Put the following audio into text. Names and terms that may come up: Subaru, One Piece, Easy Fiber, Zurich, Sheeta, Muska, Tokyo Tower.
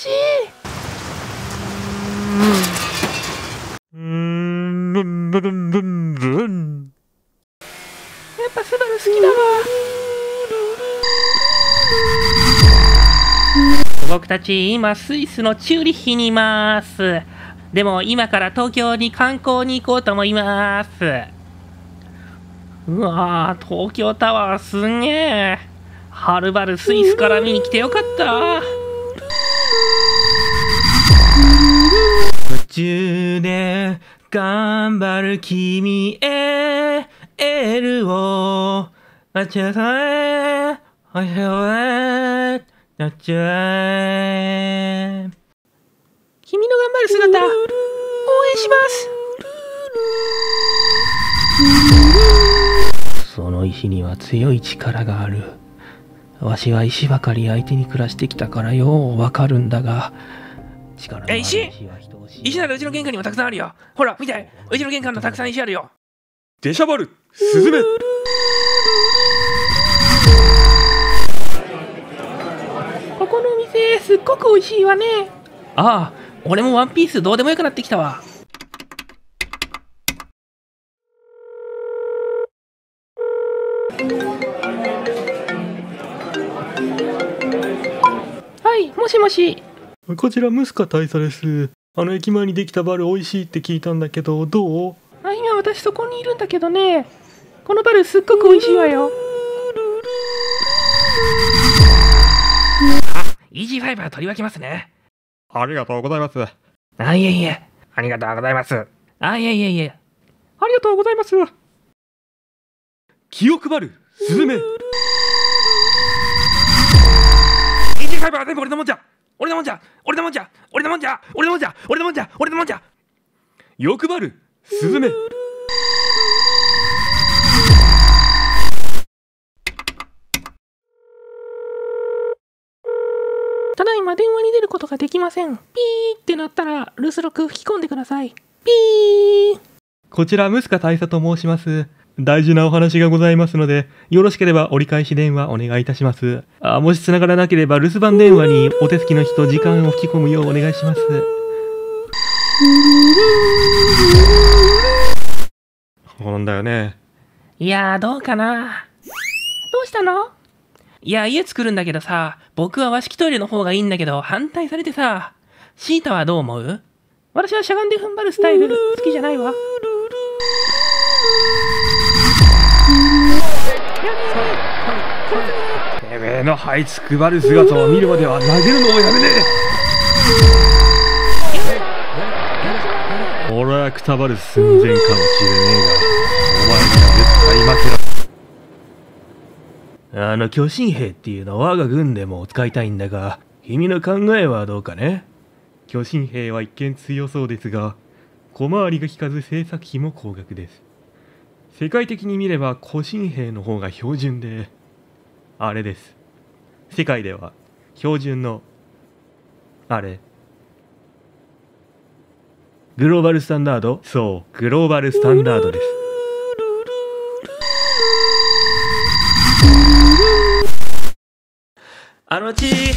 しい。やっぱスバル好きだわ。僕たち今スイスのチューリッヒにいます。でも今から東京に観光に行こうと思います。うわー、東京タワーすんげえ。はるばるスイスから見に来てよかった。途中で頑張る君へエールを待ちなさい。おしゃれなちゃえ。君の頑張る姿、応援します。その石には強い力がある。わしは石ばかり相手に暮らしてきたからようわかるんだが、力のある石は人を信じる。石ならうちの玄関にもたくさんあるよ。ほら見て、うちの玄関のたくさん石あるよ。デシャバル、スズメ。ここのお店すっごく美味しいわね。ああ。俺もワンピースどうでもよくなってきたわ。はい、もしもし。こちらムスカ大佐です。駅前にできたバル美味しいって聞いたんだけど、どう？あ、今私そこにいるんだけどね。このバルすっごく美味しいわよ。あ、イージーファイバー取り分けますね。ありがとうございます。あ、いえいえ。ありがとうございます。あ、いえいえいえ。ありがとうございます。気を配る、スズメ。イージーファイバーは全部俺のもんじゃ。俺のもんじゃ。俺のもんじゃ。俺のもんじゃ。俺のもんじゃ。俺のもんじゃ。俺のもんじゃ。欲張る、スズメ。ただいま電話に出ることができません。ピーってなったら留守録吹き込んでください。ピー。こちらムスカ大佐と申します。大事なお話がございますので、よろしければ折り返し電話お願いいたします。もし繋がらなければ留守番電話にお手つきの人時間を吹き込むようお願いします。そうなんだよね。いやー、どうかな。どうしたの？いや、家作るんだけどさ、僕は和式トイレの方がいいんだけど、反対されてさ、シータはどう思う？私はしゃがんで踏ん張るスタイル、好きじゃないわ。てめえのはいつくばる姿を見るまでは投げるのもやめねえ。俺はくたばる寸前かもしれねえが、お前には絶対負けろ。巨神兵っていうのは我が軍でも使いたいんだが、君の考えはどうかね。巨神兵は一見強そうですが、小回りが利かず制作費も高額です。世界的に見れば古神兵の方が標準で、あれです。世界では標準の、あれ。グローバルスタンダード？そう、グローバルスタンダードです。あのちー